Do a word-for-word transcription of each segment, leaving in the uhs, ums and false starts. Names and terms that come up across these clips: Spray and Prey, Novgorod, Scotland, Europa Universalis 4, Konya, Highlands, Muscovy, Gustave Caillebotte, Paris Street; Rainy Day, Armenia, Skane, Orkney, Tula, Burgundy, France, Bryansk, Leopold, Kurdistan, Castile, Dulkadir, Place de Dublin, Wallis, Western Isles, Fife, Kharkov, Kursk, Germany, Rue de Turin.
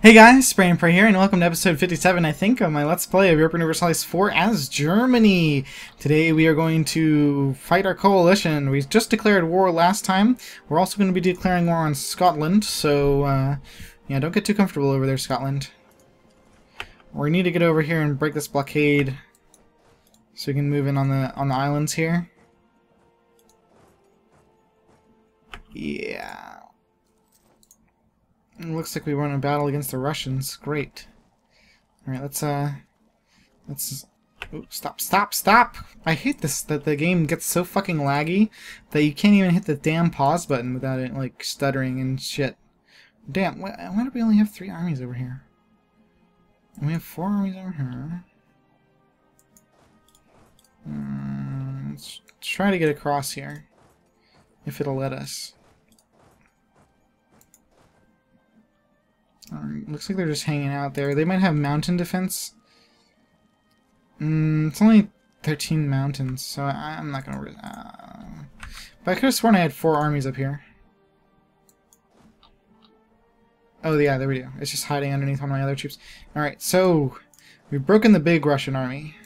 Hey guys, Spray and Prey here, and welcome to episode fifty-seven, I think, of my Let's Play of Europa Universalis four as Germany. Today we are going to fight our coalition. We just declared war last time. We're also going to be declaring war on Scotland, so uh, yeah, don't get too comfortable over there, Scotland. We need to get over here and break this blockade so we can move in on the on the islands here. Yeah. It looks like we won a battle against the Russians. Great. Alright, let's, uh... Let's... Oh, stop, stop, stop! I hate this, that the game gets so fucking laggy that you can't even hit the damn pause button without it, like, stuttering and shit. Damn, why, why do we only have three armies over here? And we have four armies over here. Mm, let's try to get across here. If it'll let us. Um, looks like they're just hanging out there. They might have mountain defense. Mm, it's only thirteen mountains, so I, I'm not gonna. Uh, but I could have sworn I had four armies up here. Oh yeah, there we go. It's just hiding underneath one of my other troops. All right, so we've broken the big Russian army.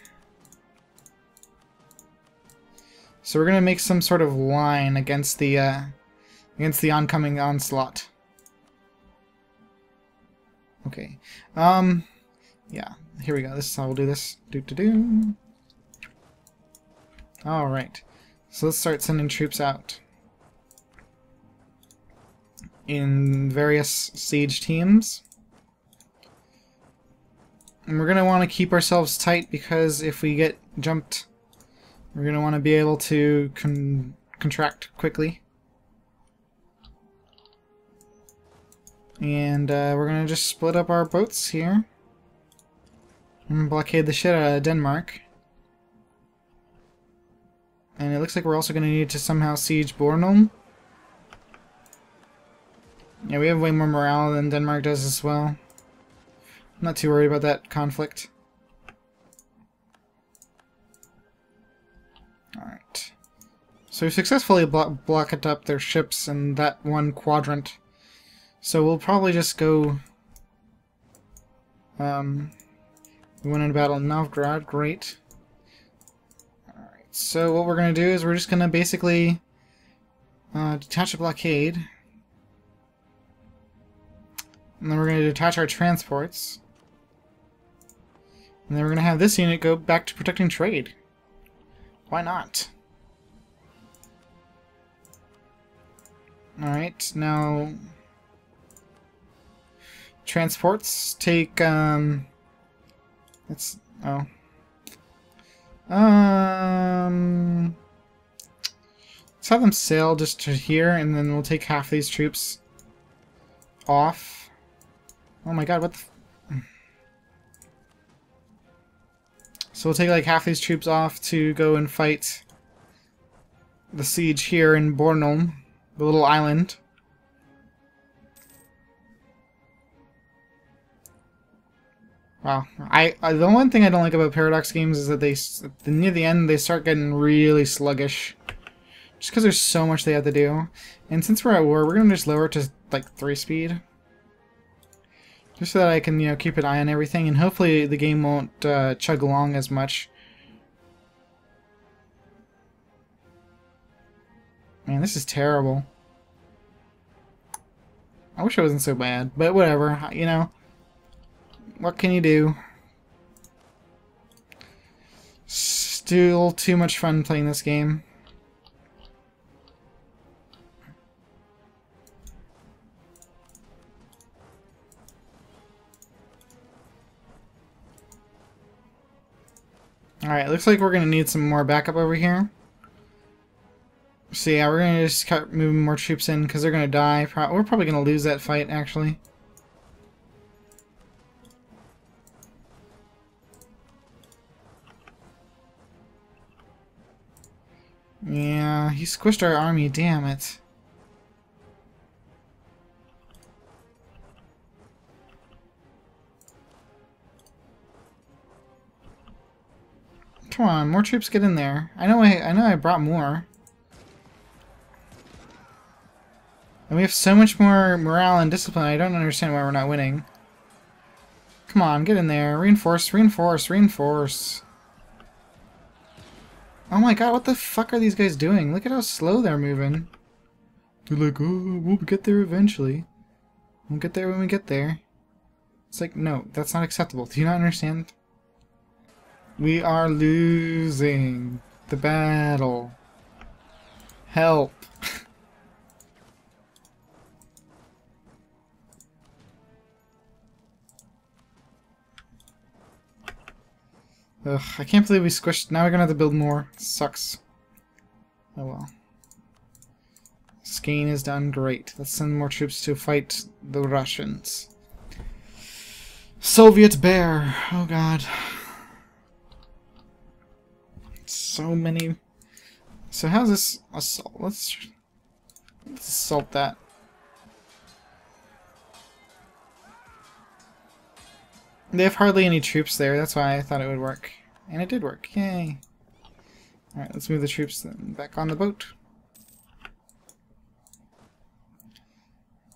So we're gonna make some sort of line against the uh, against the oncoming onslaught. Okay. Um, yeah. Here we go. This is how we'll do this. Do do do. All right. So let's start sending troops out in various siege teams, and we're gonna want to keep ourselves tight because if we get jumped, we're gonna want to be able to con contract quickly. And uh, we're going to just split up our boats here. And blockade the shit out of Denmark. And it looks like we're also going to need to somehow siege Bornholm. Yeah, we have way more morale than Denmark does as well. I'm not too worried about that conflict. Alright. So we successfully blo blocked up their ships in that one quadrant. So we'll probably just go, um, we went into battle in Novgorod, great. Alright, so what we're going to do is we're just going to basically uh, detach a blockade. And then we're going to detach our transports. And then we're going to have this unit go back to protecting trade. Why not? Alright, now... Transports take um it's oh um let's have them sail just to here and then we'll take half these troops off. Oh my god, what the f so we'll take like half these troops off to go and fight the siege here in Bornholm, the little island. Wow, I, I the one thing I don't like about Paradox games is that they near the end they start getting really sluggish, just because there's so much they have to do. And since we're at war, we're gonna just lower it to like three speed, just so that I can you know keep an eye on everything, and hopefully the game won't uh, chug along as much. Man, this is terrible. I wish it wasn't so bad, but whatever, you know. What can you do? Still too much fun playing this game. Alright, looks like we're going to need some more backup over here. So yeah, we're going to just start moving more troops in because they're going to die. Pro- we're probably going to lose that fight, actually. Yeah, he squished our army, damn it. Come on, more troops get in there. I know I I know I brought more. And we have so much more morale and discipline, I don't understand why we're not winning. Come on, get in there. Reinforce, reinforce, reinforce. Oh my god, what the fuck are these guys doing? Look at how slow they're moving. They're like, oh, we'll get there eventually. We'll get there when we get there. It's like, no, that's not acceptable. Do you not understand? We are losing the battle. Help. Ugh, I can't believe we squished. Now we're gonna have to build more. It sucks. Oh well. Skane is done. Great. Let's send more troops to fight the Russians. Soviet bear. Oh god. So many. So how's this assault? Let's, let's assault that. They have hardly any troops there, that's why I thought it would work. And it did work, yay! Alright, let's move the troops then back on the boat.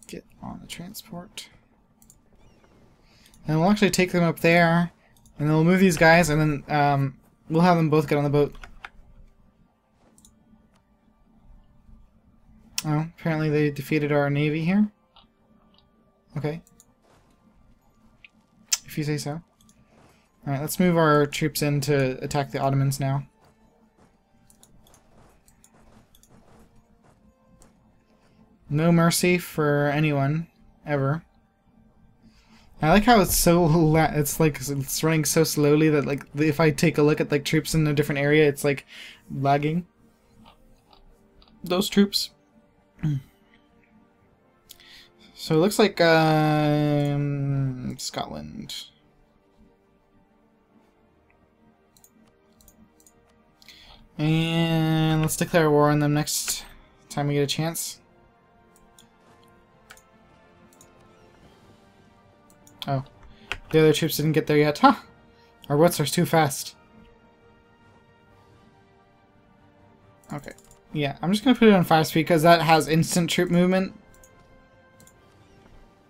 Get on the transport. And we'll actually take them up there, and then we'll move these guys, and then um, we'll have them both get on the boat. Oh, apparently they defeated our navy here. Okay. If you say so. Alright, let's move our troops in to attack the Ottomans now. No mercy for anyone. Ever. I like how it's so la it's like it's running so slowly that like if I take a look at like troops in a different area, it's like lagging. Those troops. So it looks like um, Scotland. And let's declare war on them next time we get a chance. Oh, the other troops didn't get there yet. Huh! Our boats are too fast. Okay. Yeah, I'm just going to put it on five speed because that has instant troop movement.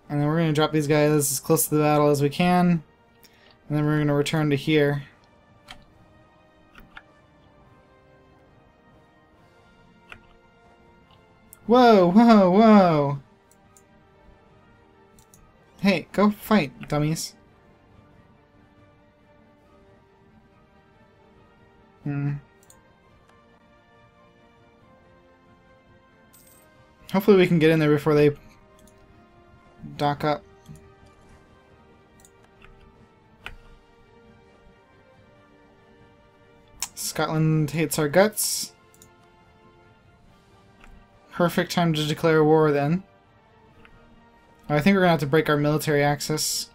And then we're going to drop these guys as close to the battle as we can. And then we're going to return to here. Whoa, whoa, whoa! Hey, go fight, dummies. Hmm. Hopefully we can get in there before they dock up. Scotland hates our guts. Perfect time to declare war then. I think we're gonna have to break our military axis.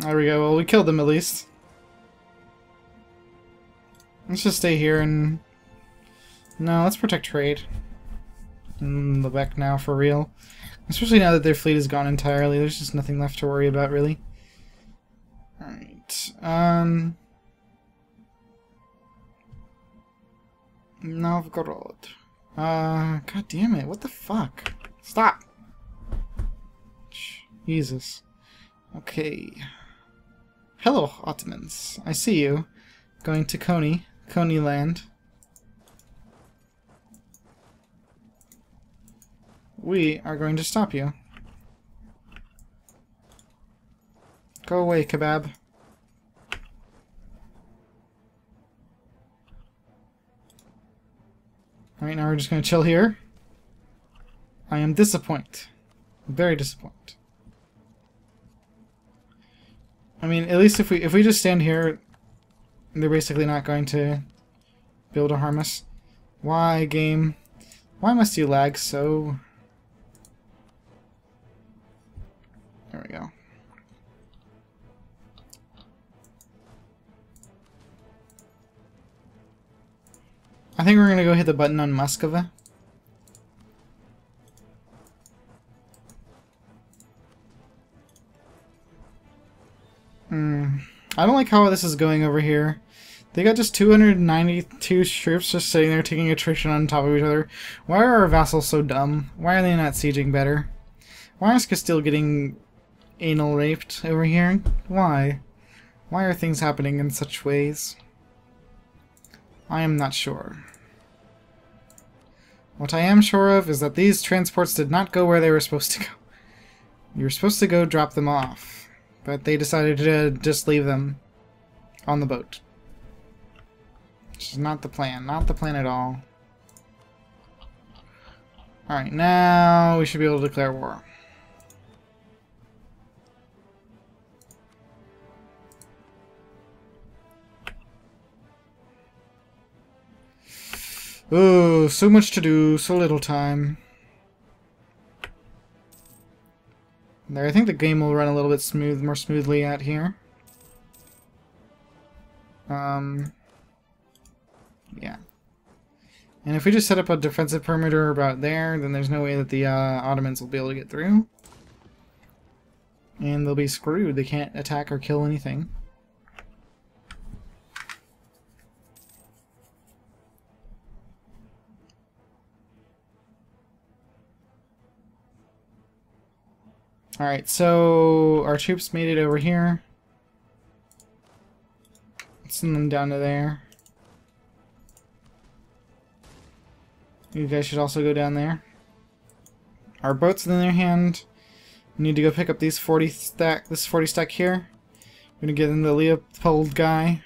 There we go, well we killed them at least. Let's just stay here and... No, let's protect trade. In the back now, for real. Especially now that their fleet is gone entirely, there's just nothing left to worry about, really. Alright, um... Novgorod. Uh, god damn it, what the fuck? Stop! Jesus. Okay. Hello, Ottomans. I see you. Going to Konya, Konya land. We are going to stop you. Go away, kebab. Alright, now we're just going to chill here. I am disappointed. Very disappointed. I mean, at least if we if we just stand here... They're basically not going to be able to harm us. Why, game? Why must you lag so? There we go. I think we're going to go hit the button on Muscovy. Hmm. I don't like how this is going over here. They got just two hundred ninety-two troops just sitting there taking attrition on top of each other. Why are our vassals so dumb? Why are they not sieging better? Why is Castile getting anal raped over here? Why? Why are things happening in such ways? I am not sure. What I am sure of is that these transports did not go where they were supposed to go. You were supposed to go drop them off, but they decided to just leave them on the boat. Which is not the plan. Not the plan at all. Alright, now we should be able to declare war. Ooh, so much to do, so little time. There, I think the game will run a little bit smooth, more smoothly out here. Um... Yeah. And if we just set up a defensive perimeter about there, then there's no way that the uh, Ottomans will be able to get through. And they'll be screwed. They can't attack or kill anything. Alright, so our troops made it over here. Let's send them down to there. You guys should also go down there. Our boats, on the other hand, we need to go pick up these forty stack. This forty stack here. We're gonna get in the Leopold guy,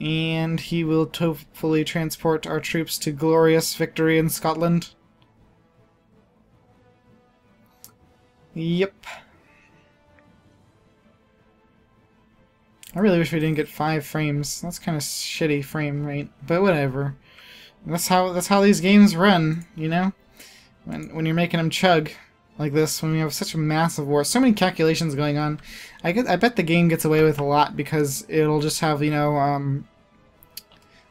and he will hopefully transport our troops to glorious victory in Scotland. Yep. I really wish we didn't get five frames. That's kind of shitty frame rate, but whatever. That's how that's how these games run, you know? When when you're making them chug like this, when we have such a massive war, so many calculations going on. I get I bet the game gets away with a lot because it'll just have, you know, um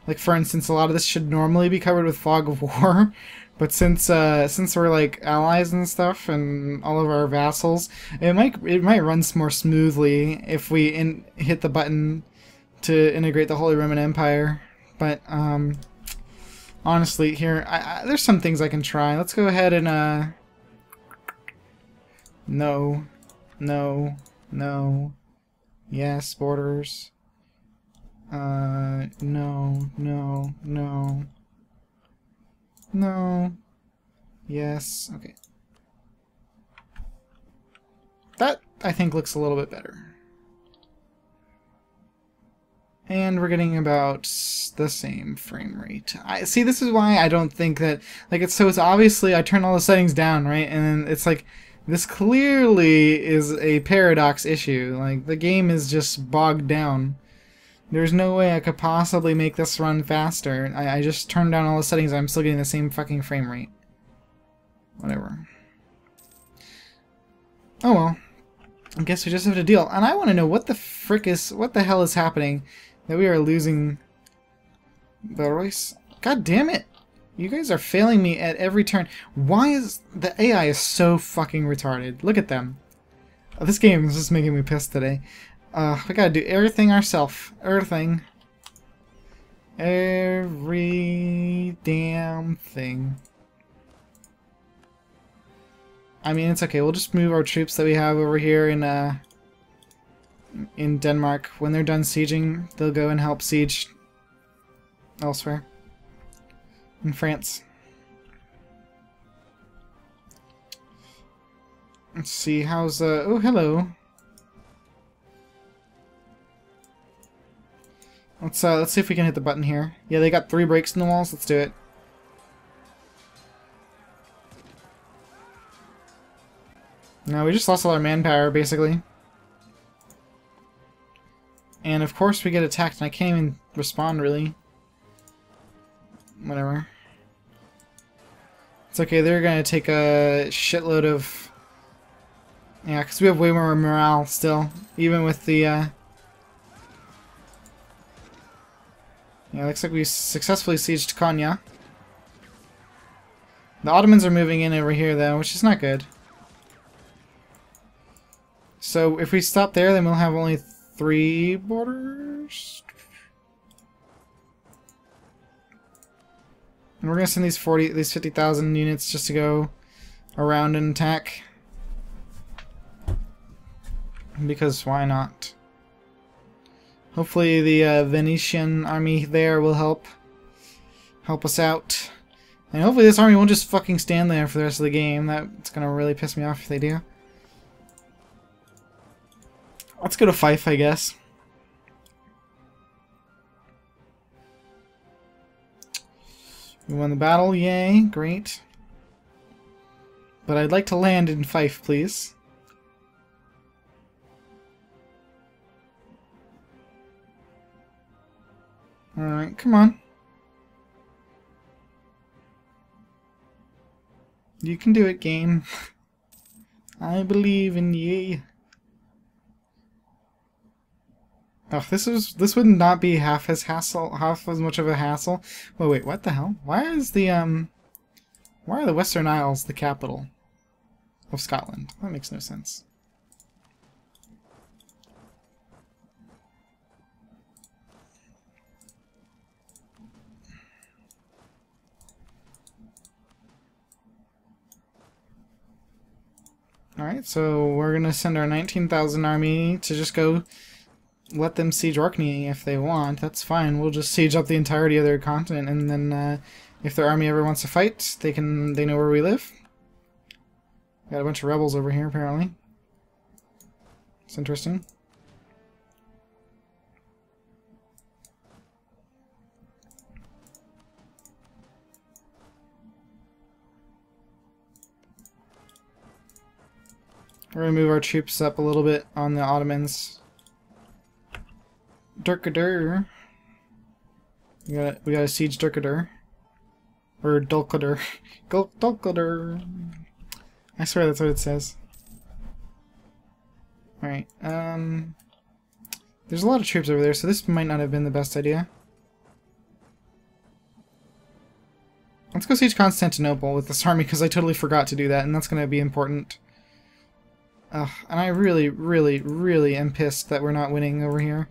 like for instance, a lot of this should normally be covered with fog of war, but since uh since we're like allies and stuff and all of our vassals, it might it might run more smoothly if we in, hit the button to integrate the Holy Roman Empire. But um honestly, here, I, I, there's some things I can try. Let's go ahead and, uh... No. No. No. Yes, borders. Uh, no. No. No. No. Yes. Okay. That, I think, looks a little bit better. And we're getting about the same frame rate. I see, this is why I don't think that... Like, it's so it's obviously... I turn all the settings down, right? And then it's like, this clearly is a paradox issue. Like, the game is just bogged down. There's no way I could possibly make this run faster. I, I just turned down all the settings and I'm still getting the same fucking frame rate. Whatever. Oh well. I guess we just have to deal. And I want to know what the frick is... What the hell is happening... That we are losing Belarus. God damn it! You guys are failing me at every turn. Why is the A I is so fucking retarded? Look at them. Oh, this game is just making me pissed today. Uh, we gotta do everything ourselves. Everything. Every damn thing. I mean, it's okay. We'll just move our troops that we have over here in uh. in Denmark. When they're done sieging, they'll go and help siege elsewhere. In France. Let's see, how's, uh, oh, hello. Let's, uh, let's see if we can hit the button here. Yeah, they got three breaks in the walls, let's do it. No, we just lost all our manpower, basically. And of course we get attacked and I can't even respond, really. Whatever. It's okay, they're gonna take a shitload of... Yeah, because we have way more morale still, even with the... Uh... Yeah, looks like we successfully sieged Konya. The Ottomans are moving in over here, though, which is not good. So if we stop there, then we'll have only three borders. And we're gonna send these forty, these fifty thousand units just to go around and attack. Because why not? Hopefully the uh, Venetian army there will help help us out. And hopefully this army won't just fucking stand there for the rest of the game. That's gonna really piss me off if they do. Let's go to Fife, I guess. We won the battle, yay, great. But I'd like to land in Fife, please. Alright, come on. You can do it, game. I believe in ye. Oh, this is this would not be half as hassle, half as much of a hassle. Wait, wait, what the hell? Why is the um, why are the Western Isles the capital of Scotland? That makes no sense. All right, so we're gonna send our nineteen thousand army to just go. Let them siege Orkney if they want, that's fine. We'll just siege up the entirety of their continent, and then uh, if their army ever wants to fight, they can. They know where we live. Got a bunch of rebels over here, apparently. It's interesting. We're going to move our troops up a little bit on the Ottomans. Dulkadir. We gotta, we gotta siege Dulkadir. Or Dulkadir. Dulkadir. I swear that's what it says. Alright, um... there's a lot of troops over there, so this might not have been the best idea. Let's go siege Constantinople with this army, because I totally forgot to do that, and that's gonna be important. Ugh, and I really, really, really am pissed that we're not winning over here.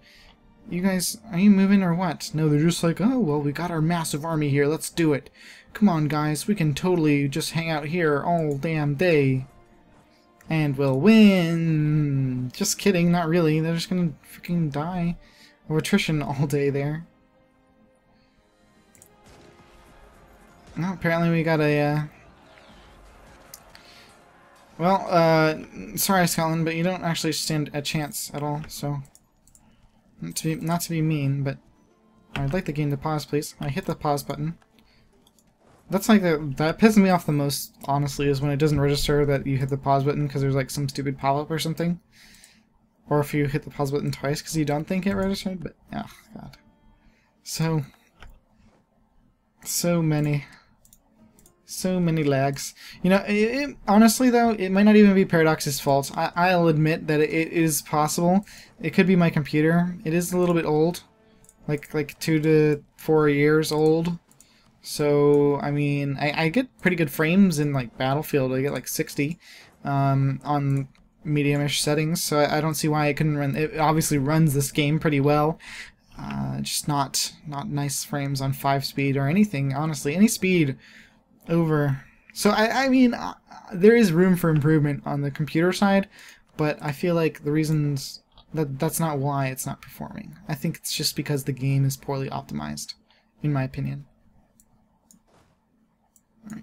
You guys, are you moving or what? No, they're just like, oh, well, we got our massive army here. Let's do it. Come on, guys. We can totally just hang out here all damn day. And we'll win. Just kidding. Not really. They're just going to freaking die of attrition all day there. Well, apparently we got a... Uh... Well, uh, sorry, Scotland, but you don't actually stand a chance at all, so... Not to, be, not to be mean, but I'd like the game to pause, please. I hit the pause button. That's like the, that pisses me off the most, honestly, is when it doesn't register that you hit the pause button because there's like some stupid pop-up or something. Or if you hit the pause button twice because you don't think it registered, but, oh, God. So, so many, so many lags. You know, it, it, honestly, though, it might not even be Paradox's fault. I, I'll admit that it, it is possible. It could be my computer. It is a little bit old, like like two to four years old. So I mean, I, I get pretty good frames in like Battlefield. I get like sixty um, on medium-ish settings. So I, I don't see why it couldn't run. It obviously runs this game pretty well. Uh, just not not nice frames on five speed or anything. Honestly, any speed over. So I I mean, uh, there is room for improvement on the computer side, but I feel like the reasons. That, that's not why it's not performing. I think it's just because the game is poorly optimized, in my opinion. All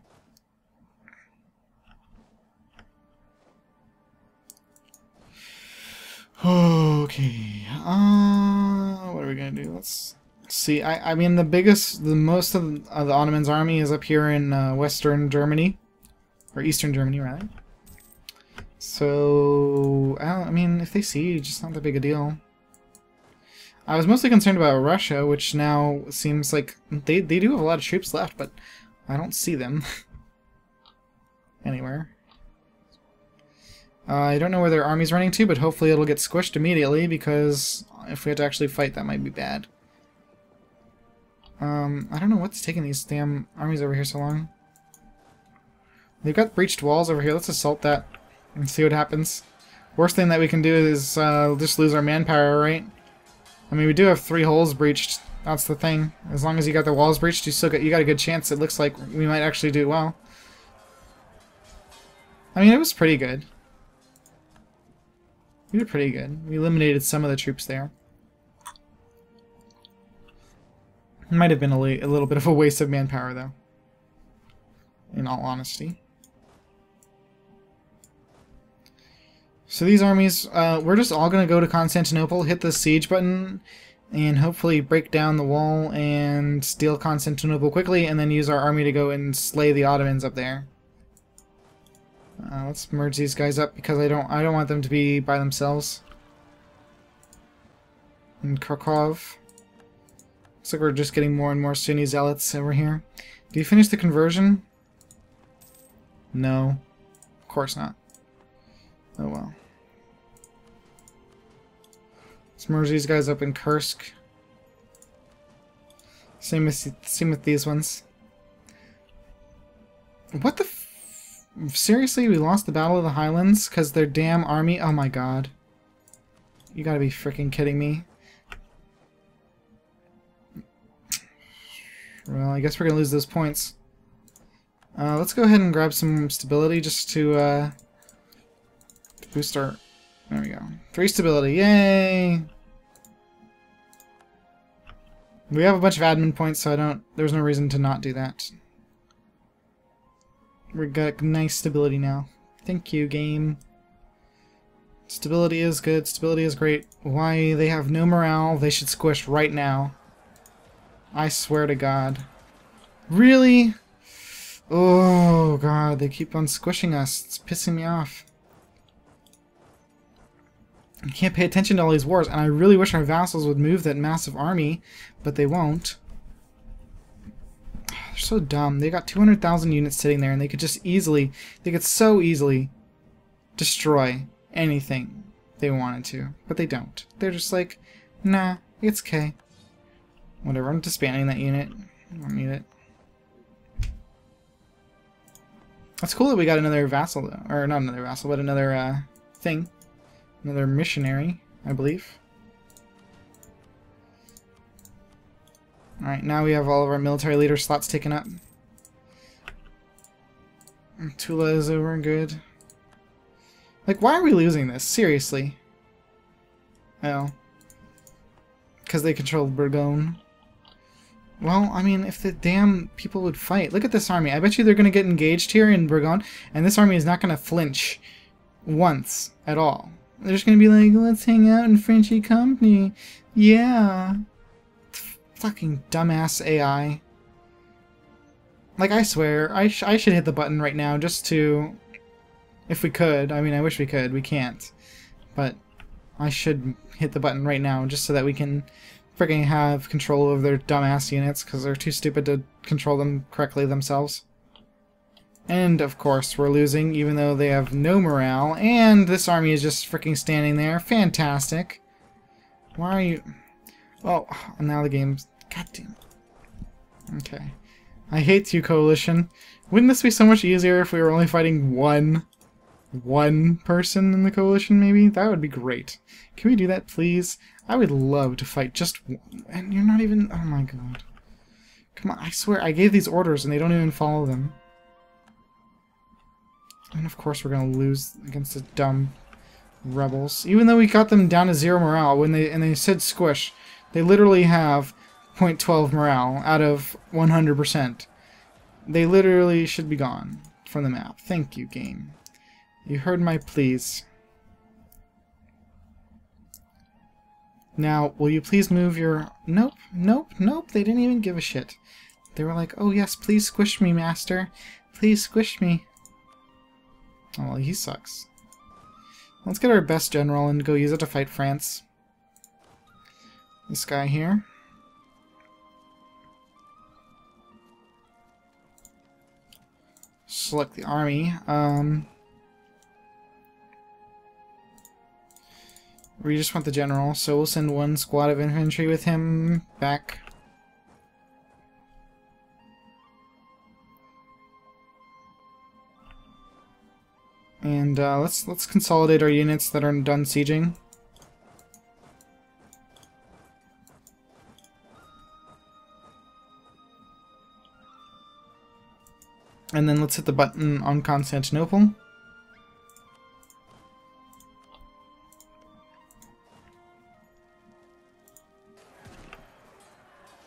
right. Okay. Uh, what are we gonna do? Let's see. I I mean, the biggest, the most of the, of the Ottomans' army is up here in uh, Western Germany, or Eastern Germany, rather. So, I, don't, I mean, if they siege, it's not that big a deal. I was mostly concerned about Russia, which now seems like they, they do have a lot of troops left, but I don't see them anywhere. Uh, I don't know where their army's running to, but hopefully it'll get squished immediately, because if we have to actually fight, that might be bad. Um, I don't know what's taking these damn armies over here so long. They've got breached walls over here. Let's assault that and see what happens. Worst thing that we can do is uh, just lose our manpower, right? I mean, we do have three holes breached. That's the thing. As long as you got the walls breached, you still got you got a good chance. It looks like we might actually do well. I mean, it was pretty good. We did pretty good. We eliminated some of the troops there. It might have been a, a little bit of a waste of manpower, though. In all honesty. So these armies, uh, we're just all going to go to Constantinople, hit the siege button, and hopefully break down the wall and steal Constantinople quickly, and then use our army to go and slay the Ottomans up there. Uh, let's merge these guys up because I don't I don't want them to be by themselves. And Kharkov. Looks like we're just getting more and more Sunni zealots over here. Did you finish the conversion? No. Of course not. Oh well. Let's merge these guys up in Kursk. Same with, same with these ones. What the f- Seriously, we lost the Battle of the Highlands because their damn army... Oh my god. You gotta be freaking kidding me. Well, I guess we're gonna lose those points. Uh, let's go ahead and grab some stability just to uh, boost our... There we go. Three stability. Yay! We have a bunch of admin points, so I don't... There's no reason to not do that. We've got nice stability now. Thank you, game. Stability is good. Stability is great. Why they have no morale? They should squish right now. I swear to God. Really? Oh God! They keep on squishing us. It's pissing me off. I can't pay attention to all these wars, and I really wish our vassals would move that massive army, but they won't. They're so dumb. They got two hundred thousand units sitting there, and they could just easily, they could so easily destroy anything they wanted to, but they don't. They're just like, nah, it's okay. Whatever, I'm disbanding that unit. I don't need it. That's cool that we got another vassal, though. Or not another vassal, but another uh, thing. Another missionary, I believe. Alright, now we have all of our military leader slots taken up. Tula is over, good. Like, why are we losing this? Seriously. Oh. Because they controlled Burgundy. Well, I mean, if the damn people would fight. Look at this army. I bet you they're going to get engaged here in Burgundy, and this army is not going to flinch once at all. They're just going to be like, let's hang out in Frenchy company. Yeah. Fucking dumbass A I. Like, I swear, I, sh I should hit the button right now just to... If we could. I mean, I wish we could. We can't. But I should hit the button right now just so that we can freaking have control over their dumbass units because they're too stupid to control them correctly themselves. And, of course, we're losing even though they have no morale. And this army is just freaking standing there. Fantastic. Why are you... Oh, and now the game's... God damn. Okay. I hate you, Coalition. Wouldn't this be so much easier if we were only fighting one... one person in the Coalition, maybe? That would be great. Can we do that, please? I would love to fight just one... And you're not even... Oh my god. Come on, I swear, I gave these orders and they don't even follow them. And of course we're gonna lose against the dumb rebels. Even though we got them down to zero morale when they... and they said squish... They literally have zero point one two morale out of one hundred percent. They literally should be gone from the map. Thank you, game. You heard my pleas. Now, will you please move your... Nope, nope, nope. They didn't even give a shit. They were like, oh yes, please squish me, master. Please squish me. Oh, well, he sucks. Let's get our best general and go use it to fight France. This guy here. Select the army. Um, we just want the general, so we'll send one squad of infantry with him back. And uh, let's let's consolidate our units that are done sieging. And then let's hit the button on Constantinople.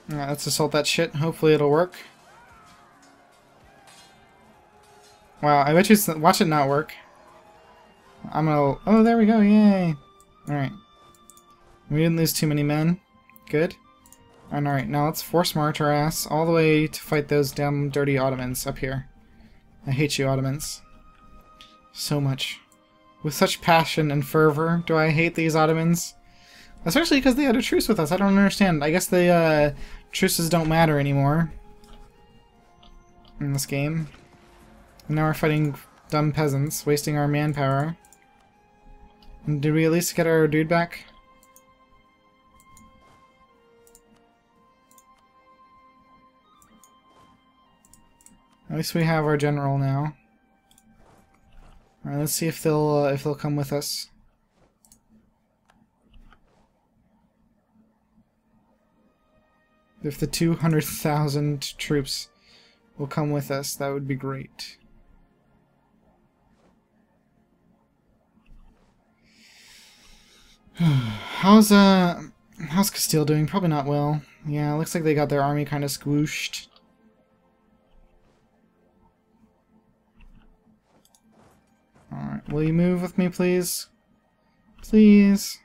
Alright, let's assault that shit. Hopefully it'll work. Wow, I bet you... Watch it not work. I'm gonna... Oh, there we go. Yay. Alright. We didn't lose too many men. Good. And alright, now let's force march our ass all the way to fight those damn dirty Ottomans up here. I hate you, Ottomans. So much. With such passion and fervor do I hate these Ottomans. Especially because they had a truce with us. I don't understand. I guess the uh, truces don't matter anymore in this game. And now we're fighting dumb peasants, wasting our manpower. And did we at least get our dude back? At least we have our general now. All right, let's see if they'll uh, if they'll come with us. If the two hundred thousand troops will come with us, that would be great. How's uh how's Castile doing? Probably not well. Yeah, looks like they got their army kind of squooshed. Alright, will you move with me, please? Please.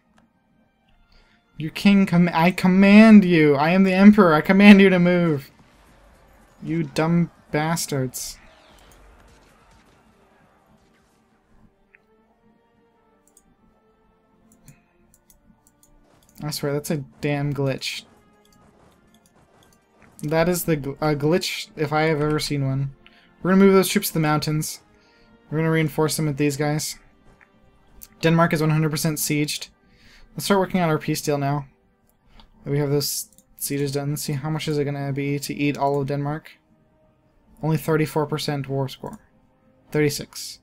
Your king, com I command you! I am the emperor! I command you to move! You dumb bastards. I swear, that's a damn glitch. That is the gl a glitch if I have ever seen one. We're gonna move those troops to the mountains. We're gonna reinforce them with these guys. Denmark is one hundred percent sieged. Let's start working on our peace deal now. We have those sieges done. Let's see how much is it going to be to eat all of Denmark. Only thirty-four percent war score. thirty-six.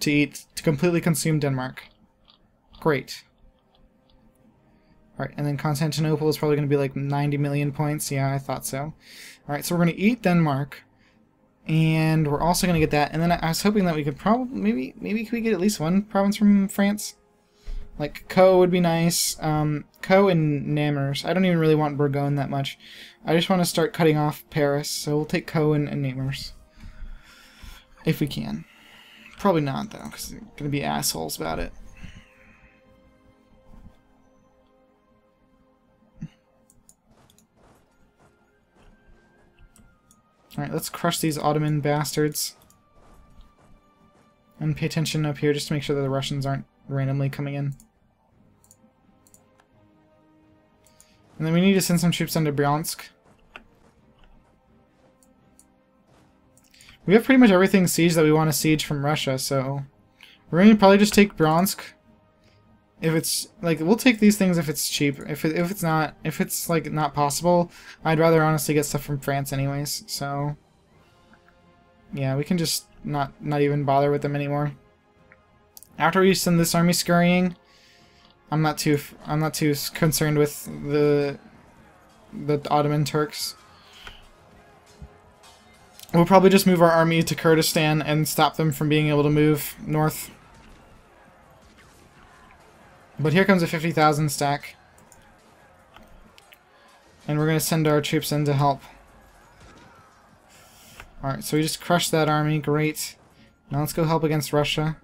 To eat, to completely consume Denmark. Great. Alright, and then Constantinople is probably going to be like ninety million points. Yeah, I thought so. Alright, so we're going to eat Denmark. And we're also going to get that. And then I was hoping that we could probably, maybe, maybe could we get at least one province from France? Like, Co would be nice. Um, Co and Namurs. I don't even really want Burgundy that much. I just want to start cutting off Paris, so we'll take Co and, and Namurs. If we can. Probably not, though, because they're going to be assholes about it. Alright, let's crush these Ottoman bastards. And pay attention up here just to make sure that the Russians aren't randomly coming in. And then we need to send some troops into Bryansk. We have pretty much everything siege that we want to siege from Russia, so we're going to probably just take Bryansk. If it's like, we'll take these things if it's cheap. If it, if it's not, if it's like not possible, I'd rather honestly get stuff from France anyways. So yeah, we can just not not even bother with them anymore. After we send this army scurrying, I'm not too I'm not too concerned with the the Ottoman Turks. We'll probably just move our army to Kurdistan and stop them from being able to move north. But here comes a fifty thousand stack, and we're going to send our troops in to help. All right, so we just crushed that army. Great. Now let's go help against Russia.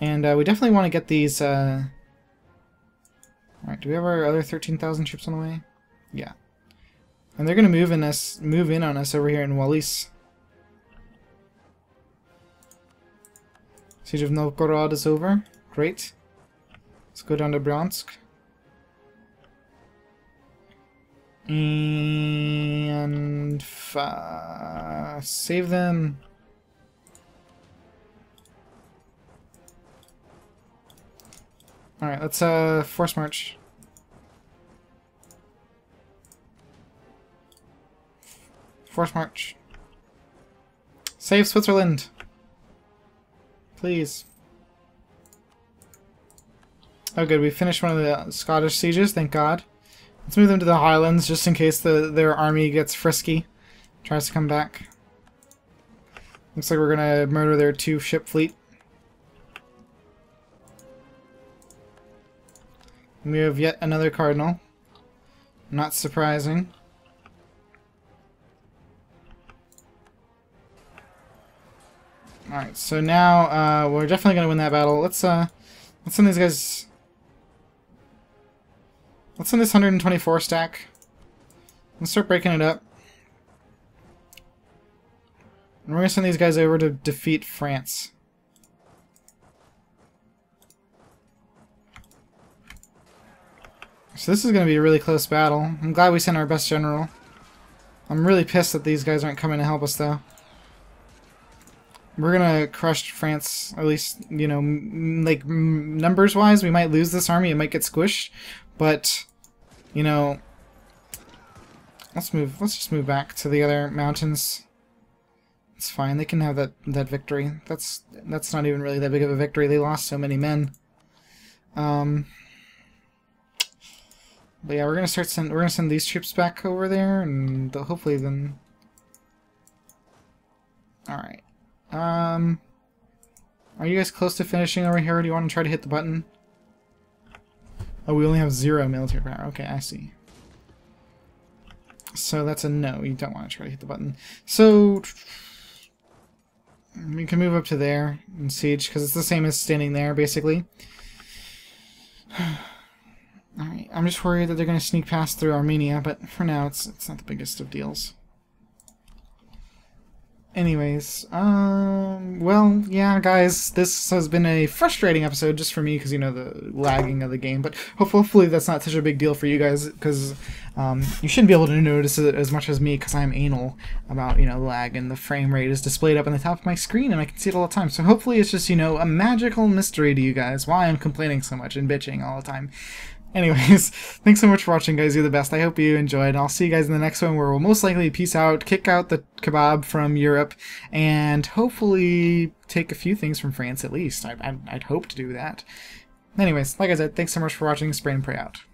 And uh, we definitely want to get these, uh... Alright, do we have our other thirteen thousand troops on the way? Yeah. And they're going to move in us, move in on us over here in Wallis. Siege of Novgorod is over. Great. Let's go down to Bryansk. And... Uh, save them. Alright, let's uh, force march. Force march. Save Switzerland! Please. Oh good, we finished one of the Scottish sieges, thank God. Let's move them to the Highlands, just in case the their army gets frisky. Tries to come back. Looks like we're going to murder their two-ship fleet. And we have yet another cardinal. Not surprising. Alright, so now uh, we're definitely going to win that battle. Let's, uh, let's send these guys... Let's send this one hundred twenty-four stack. Let's start breaking it up. And we're going to send these guys over to defeat France. So this is going to be a really close battle. I'm glad we sent our best general. I'm really pissed that these guys aren't coming to help us, though. We're going to crush France, at least, you know, m like, m numbers-wise. We might lose this army. It might get squished. But, you know, let's move. Let's just move back to the other mountains. It's fine. They can have that that victory. That's that's not even really that big of a victory. They lost so many men. Um, but yeah, we're gonna start send. We're gonna send these troops back over there, and hopefully then. All right. Um, are you guys close to finishing over here? Or do you want to try to hit the button? Oh, we only have zero military power. Okay, I see. So that's a no. You don't want to try to hit the button. So. We can move up to there and siege, because it's the same as standing there, basically. Alright, I'm just worried that they're going to sneak past through Armenia, but for now, it's, it's not the biggest of deals. Anyways, um, well, yeah, guys, this has been a frustrating episode just for me, because, you know, the lagging of the game, but hopefully that's not such a big deal for you guys, because um, you shouldn't be able to notice it as much as me, because I'm anal about, you know, lag, and the frame rate is displayed up on the top of my screen, and I can see it all the time, so hopefully it's just, you know, a magical mystery to you guys, why I'm complaining so much and bitching all the time. Anyways, thanks so much for watching, guys. You're the best. I hope you enjoyed. I'll see you guys in the next one, where we'll most likely peace out, kick out the kebab from Europe, and hopefully take a few things from France at least. I, I, I'd hope to do that. Anyways, like I said, thanks so much for watching. Spray and Prey out.